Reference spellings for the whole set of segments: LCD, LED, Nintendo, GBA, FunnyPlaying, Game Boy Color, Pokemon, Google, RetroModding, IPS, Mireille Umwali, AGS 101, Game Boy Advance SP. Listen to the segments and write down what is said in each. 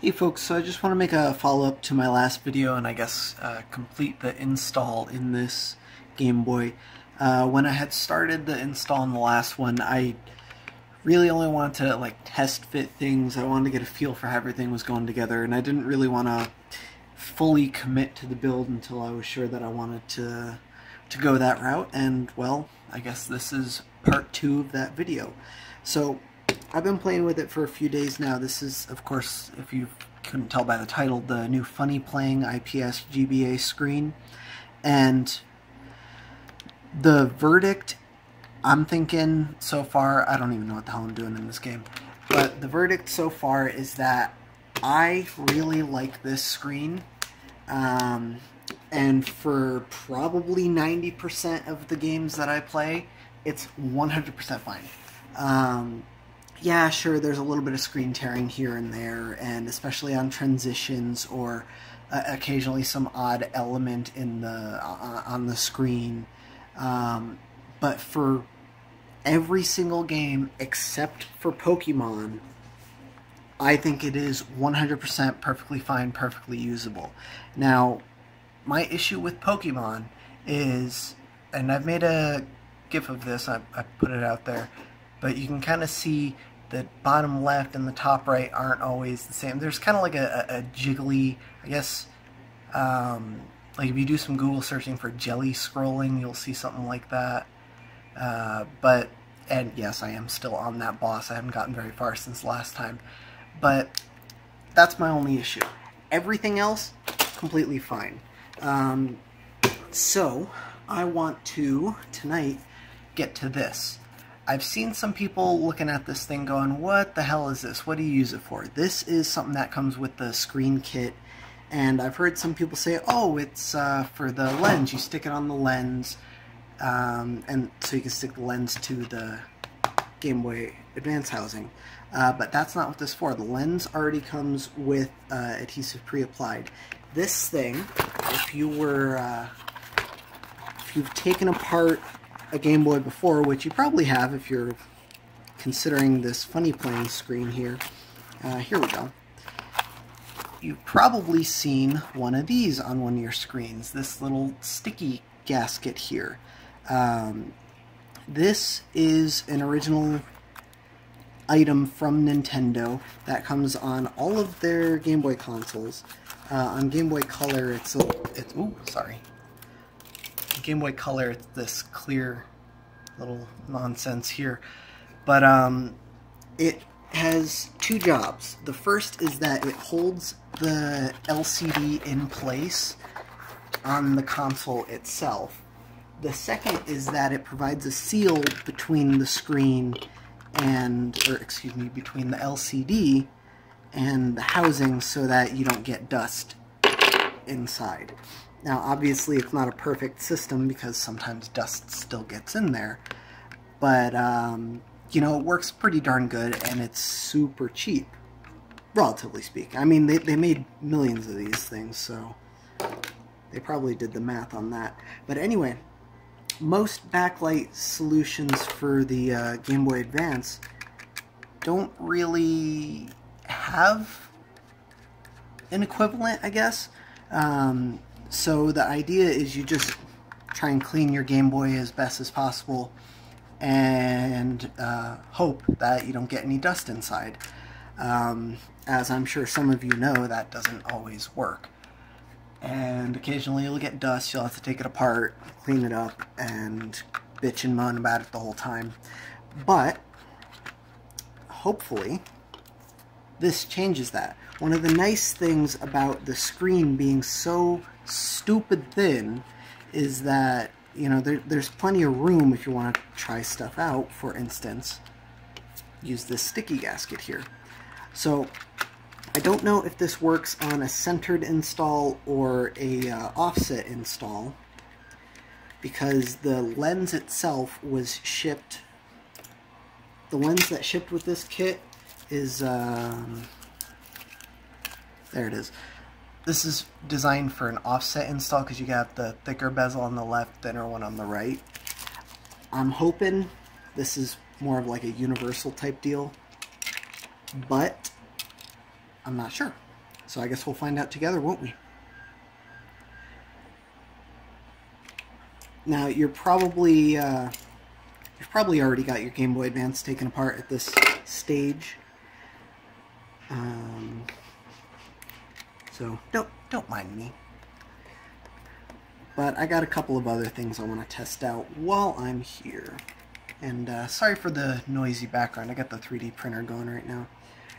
Hey folks, so I just want to make a follow-up to my last video and I guess complete the install in this Game Boy. When I had started the install in the last one, I really only wanted to like test fit things. I wanted to get a feel for how everything was going together, and I didn't really want to fully commit to the build until I was sure that I wanted to go that route. And well, I guess this is part 2 of that video. So I've been playing with it for a few days now. This is, of course, if you couldn't tell by the title, the new FunnyPlaying IPS GBA screen. And the verdict, I'm thinking so far, I don't even know what the hell I'm doing in this game, but the verdict so far is that I really like this screen. And for probably 90% of the games that I play, it's 100% fine. Yeah, sure, there's a little bit of screen tearing here and there, and especially on transitions or occasionally some odd element in the on the screen. But for every single game except for Pokemon, I think it is 100% perfectly fine, perfectly usable. Now, my issue with Pokemon is, and I've made a GIF of this, I put it out there, but you can kind of see the bottom left and the top right aren't always the same. There's kind of like a jiggly, I guess, like if you do some Google searching for jelly scrolling, you'll see something like that. And yes, I am still on that boss. I haven't gotten very far since last time. But that's my only issue. Everything else, completely fine. So I want to, tonight, get to this. I've seen some people looking at this thing going, what the hell is this? What do you use it for? This is something that comes with the screen kit, and I've heard some people say, oh, it's for the lens. You stick it on the lens, and so you can stick the lens to the Game Boy Advance housing. But that's not what this is for. The lens already comes with adhesive pre-applied. This thing, if you've taken apart a Game Boy before, which you probably have if you're considering this FunnyPlaying screen here. Here we go. You've probably seen one of these on one of your screens, this little sticky gasket here. This is an original item from Nintendo that comes on all of their Game Boy consoles. On Game Boy Color, Game Boy Color, it's this clear little nonsense here, but it has two jobs. The first is that it holds the LCD in place on the console itself. The second is that it provides a seal between the screen and, or excuse me, between the LCD and the housing so that you don't get dust inside. Now, obviously, it's not a perfect system because sometimes dust still gets in there, but, you know, it works pretty darn good, and it's super cheap, relatively speaking. I mean, they made millions of these things, so they probably did the math on that. But anyway, most backlight solutions for the Game Boy Advance don't really have an equivalent, I guess. So the idea is you just try and clean your Game Boy as best as possible and hope that you don't get any dust inside. As I'm sure some of you know, that doesn't always work. And occasionally you'll get dust, you'll have to take it apart, clean it up, and bitch and moan about it the whole time. But hopefully this changes that. One of the nice things about the screen being so stupid thin is that, you know, there's plenty of room if you want to try stuff out. For instance, use this sticky gasket here. So I don't know if this works on a centered install or a offset install, because the lens itself was shipped, the lens that shipped with this kit is there it is. This is designed for an offset install because you got the thicker bezel on the left, thinner one on the right. I'm hoping this is more of like a universal type deal, but I'm not sure. So I guess we'll find out together, won't we? Now, you've probably already got your Game Boy Advance taken apart at this stage. So don't mind me. But I got a couple of other things I want to test out while I'm here. And sorry for the noisy background. I got the 3D printer going right now.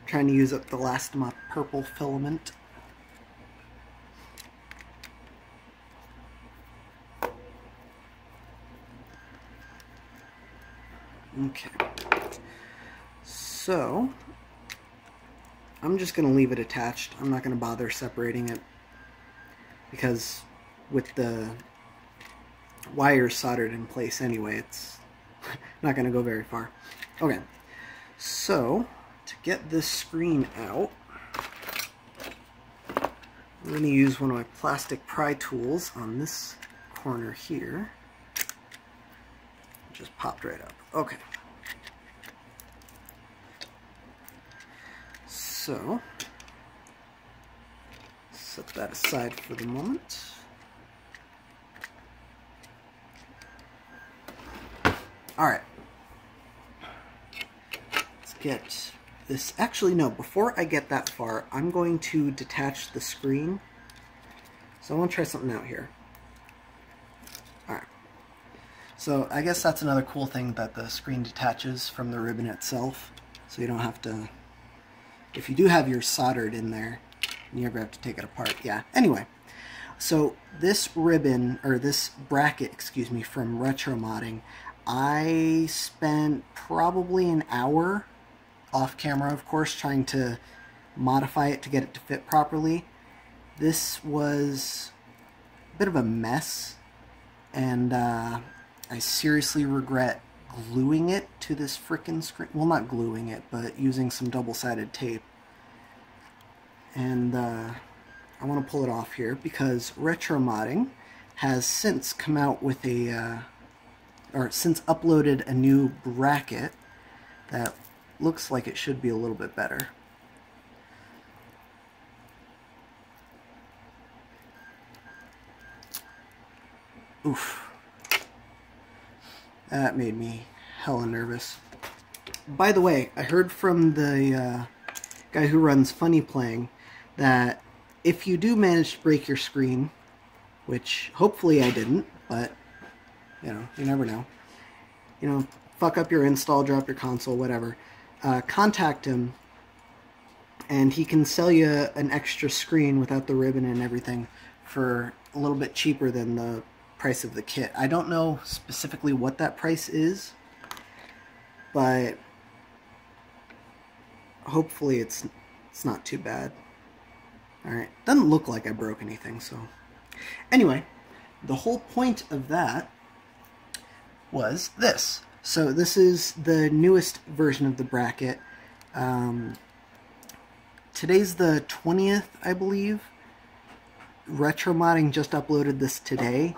I'm trying to use up the last of my purple filament. Okay. So, I'm just going to leave it attached. I'm not going to bother separating it, because with the wires soldered in place anyway, it's not going to go very far. Okay, so to get this screen out, I'm going to use one of my plastic pry tools on this corner here. It just popped right up. Okay. So, set that aside for the moment. Alright, let's get this, actually no, before I get that far, I'm going to detach the screen, so I want to try something out here. Alright, so I guess that's another cool thing, that the screen detaches from the ribbon itself, so you don't have to, if you do have your soldered in there, you never have to take it apart, yeah, anyway. So this ribbon, or this bracket, excuse me, from RetroModding, I spent probably an hour off camera, of course, trying to modify it to get it to fit properly. This was a bit of a mess, and I seriously regret gluing it to this frickin' screen. Well, not gluing it, but using some double-sided tape. And I want to pull it off here, because RetroModding has since come out with a... or since uploaded a new bracket that looks like it should be a little bit better. Oof. That made me hella nervous. By the way, I heard from the guy who runs FunnyPlaying that if you do manage to break your screen, which hopefully I didn't, but you know, you never know. You know, fuck up your install, drop your console, whatever. Contact him, and he can sell you an extra screen without the ribbon and everything for a little bit cheaper than the price of the kit. I don't know specifically what that price is, but hopefully it's not too bad. Alright, doesn't look like I broke anything, so... Anyway, the whole point of that was this. So this is the newest version of the bracket. Today's the 20th, I believe. RetroModding just uploaded this today,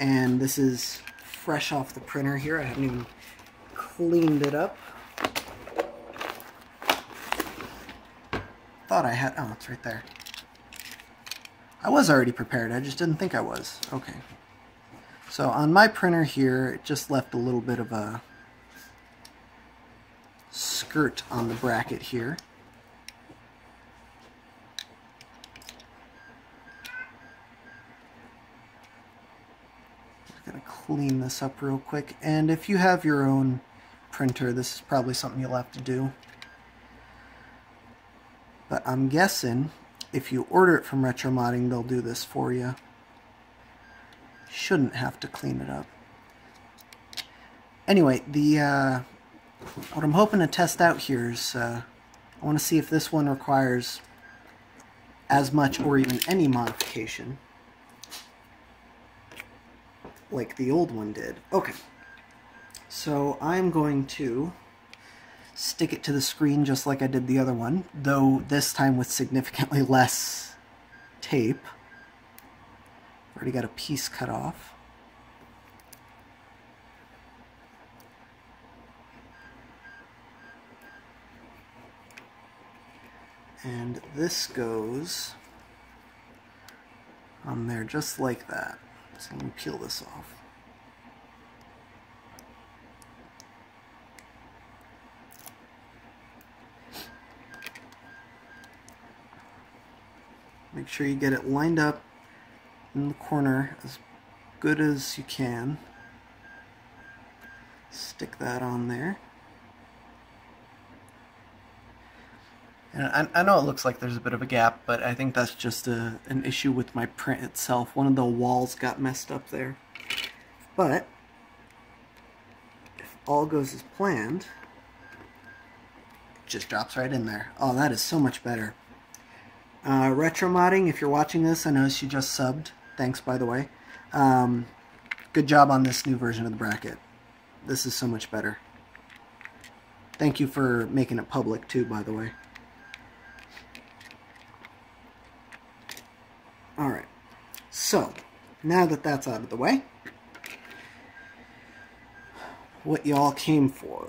and this is fresh off the printer here. I haven't even cleaned it up. Thought I had, oh, it's right there. I was already prepared, I just didn't think I was. Okay. So on my printer here, it just left a little bit of a skirt on the bracket here. Just gonna clean this up real quick. And if you have your own printer, this is probably something you'll have to do. But I'm guessing if you order it from RetroModding, they'll do this for you. Shouldn't have to clean it up. Anyway, the what I'm hoping to test out here is I want to see if this one requires as much or even any modification like the old one did. Okay, so I'm going to stick it to the screen just like I did the other one, though this time with significantly less tape. Already got a piece cut off. and this goes on there just like that. So let me peel this off. Make sure you get it lined up in the corner as good as you can. Stick that on there. And I know it looks like there's a bit of a gap, but I think that's just an issue with my print itself. One of the walls got messed up there. But if all goes as planned, it just drops right in there. Oh, that is so much better. RetroModding, if you're watching this, I noticed you just subbed. Thanks, by the way. Good job on this new version of the bracket. This is so much better. Thank you for making it public, too, by the way. Alright, so now that that's out of the way, what y'all came for.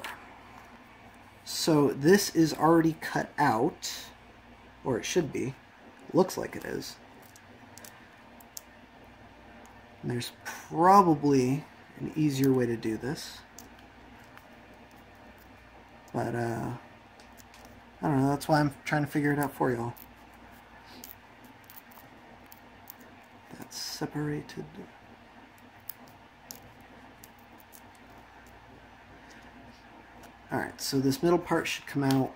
So this is already cut out, or it should be, looks like it is. And there's probably an easier way to do this, but I don't know, that's why I'm trying to figure it out for y'all. Separated. Alright, so this middle part should come out.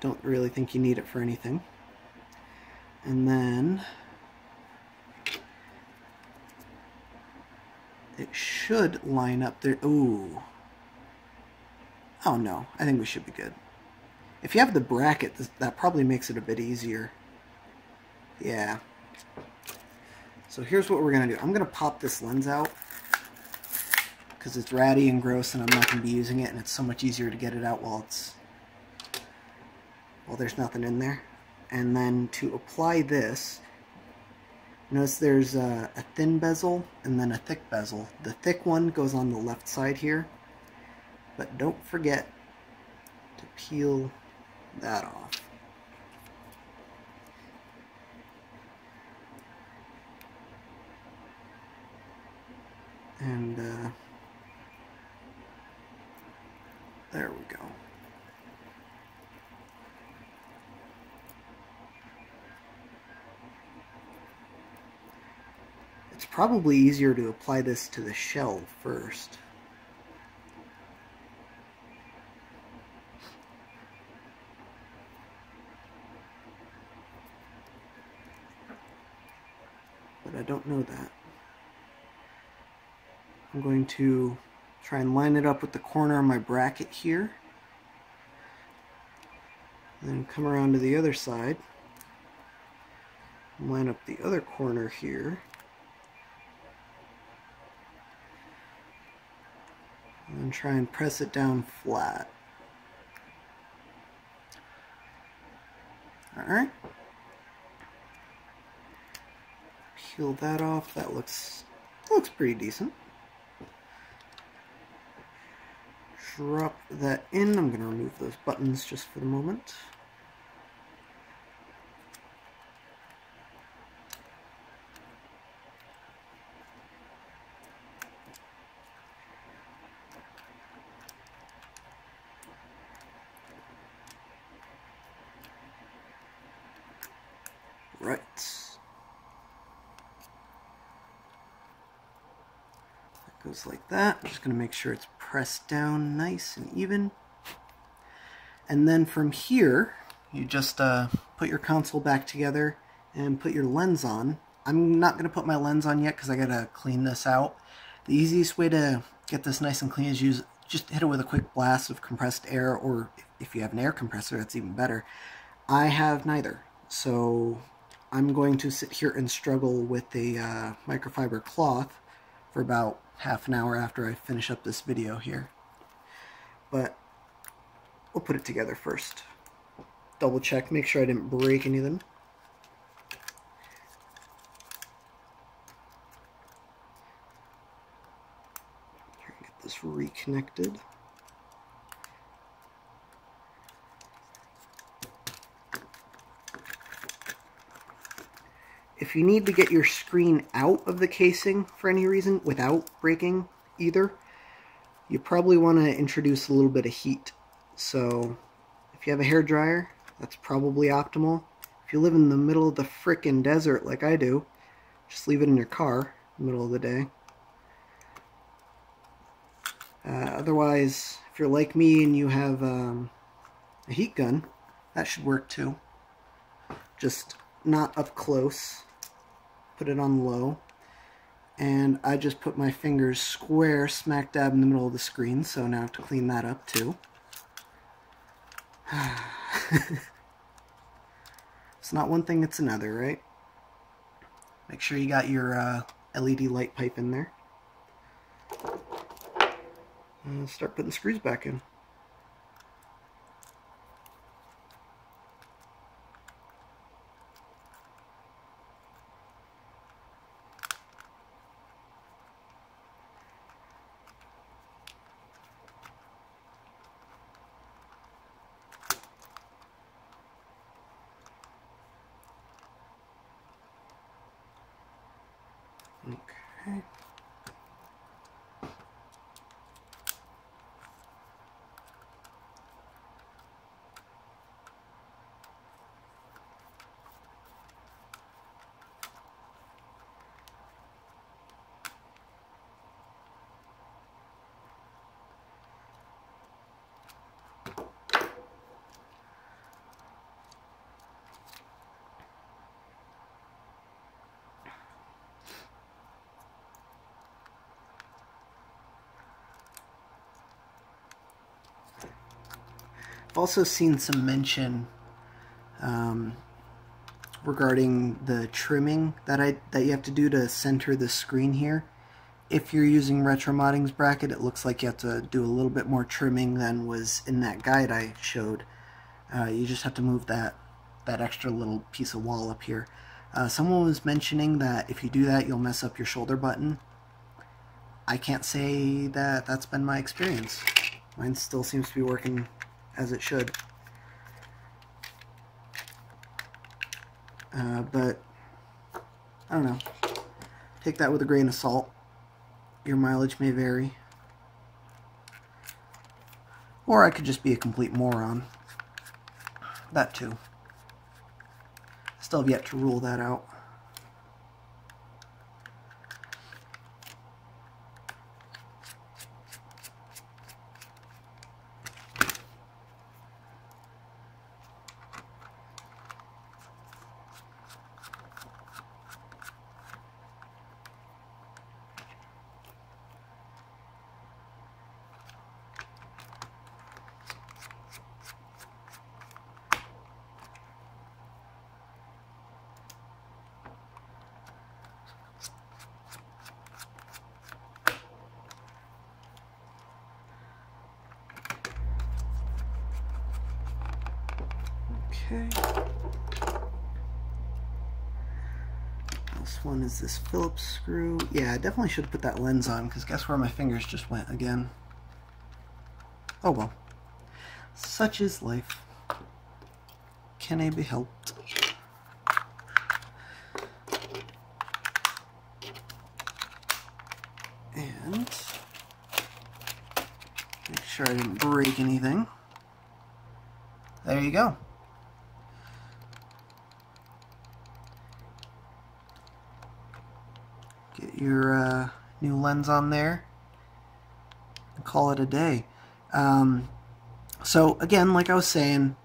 Don't really think you need it for anything. And then it should line up there. Ooh. Oh no, I think we should be good. If you have the bracket, that probably makes it a bit easier. Yeah. So here's what we're going to do. I'm going to pop this lens out because it's ratty and gross and I'm not going to be using it, and it's so much easier to get it out while there's nothing in there. And then to apply this, notice there's a thin bezel and then a thick bezel. The thick one goes on the left side here, but don't forget to peel that off. And there we go. It's probably easier to apply this to the shell first. But I don't know that. I'm going to try and line it up with the corner of my bracket here, and then come around to the other side and line up the other corner here, and then try and press it down flat. Alright, peel that off. That looks pretty decent. Drop that in. I'm going to remove those buttons just for the moment. Right. That goes like that. I'm just going to make sure it's press down nice and even, and then from here you just put your console back together and put your lens on. I'm not going to put my lens on yet because I gotta clean this out. The easiest way to get this nice and clean is just hit it with a quick blast of compressed air, or if you have an air compressor, that's even better. I have neither, so I'm going to sit here and struggle with the microfiber cloth for about half an hour after I finish up this video here. But we'll put it together first. Double check, make sure I didn't break anything. Try and get this reconnected. If you need to get your screen out of the casing for any reason without breaking either, you probably want to introduce a little bit of heat. So if you have a hairdryer, that's probably optimal. If you live in the middle of the frickin' desert like I do, just leave it in your car in the middle of the day. Otherwise, if you're like me and you have a heat gun, that should work too. Just not up close. Put it on low. And I just put my fingers square smack dab in the middle of the screen, so now I have to clean that up too. It's not one thing, it's another, right? Make sure you got your LED light pipe in there. And start putting screws back in. Okay. I've also seen some mention regarding the trimming that you have to do to center the screen here. If you're using RetroModding's bracket, it looks like you have to do a little bit more trimming than was in that guide I showed. You just have to move that extra little piece of wall up here. Someone was mentioning that if you do that, you'll mess up your shoulder button. I can't say that that's been my experience. Mine still seems to be working as it should. But I don't know. Take that with a grain of salt. Your mileage may vary. Or I could just be a complete moron. That too. Still have yet to rule that out. Okay. This one is this Phillips screw. Yeah, I definitely should have put that lens on, because guess where my fingers just went again? Oh well. Such is life. Can I be helped? And make sure I didn't break anything. There you go. Your new lens on there and call it a day. So again, like I was saying,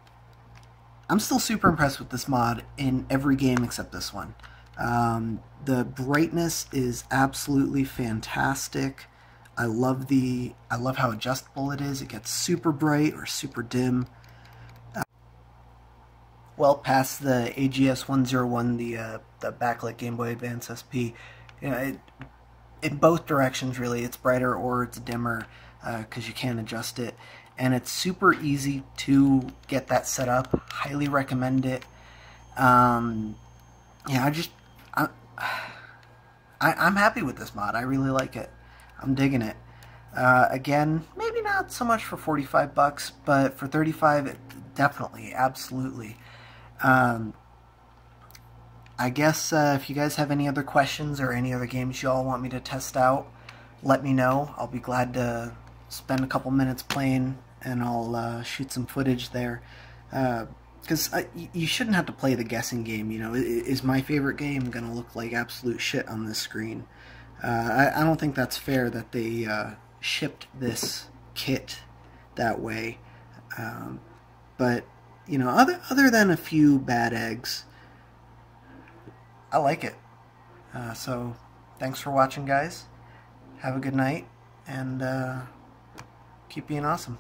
I'm still super impressed with this mod in every game except this one. The brightness is absolutely fantastic. I love how adjustable it is. It gets super bright or super dim. Well past the AGS 101, the backlit Game Boy Advance SP. You know, in both directions really, it's brighter or it's dimmer, because you can adjust it, and it's super easy to get that set up. Highly recommend it. Yeah, I'm happy with this mod. I really like it. I'm digging it. Again, maybe not so much for 45 bucks, but for 35, definitely, absolutely. I guess if you guys have any other questions or any other games y'all want me to test out, let me know. I'll be glad to spend a couple minutes playing, and I'll shoot some footage there. Because you shouldn't have to play the guessing game, you know. Is my favorite game going to look like absolute shit on this screen? I don't think that's fair that they shipped this kit that way. But, you know, other than a few bad eggs, I like it. So, thanks for watching, guys. Have a good night, and keep being awesome.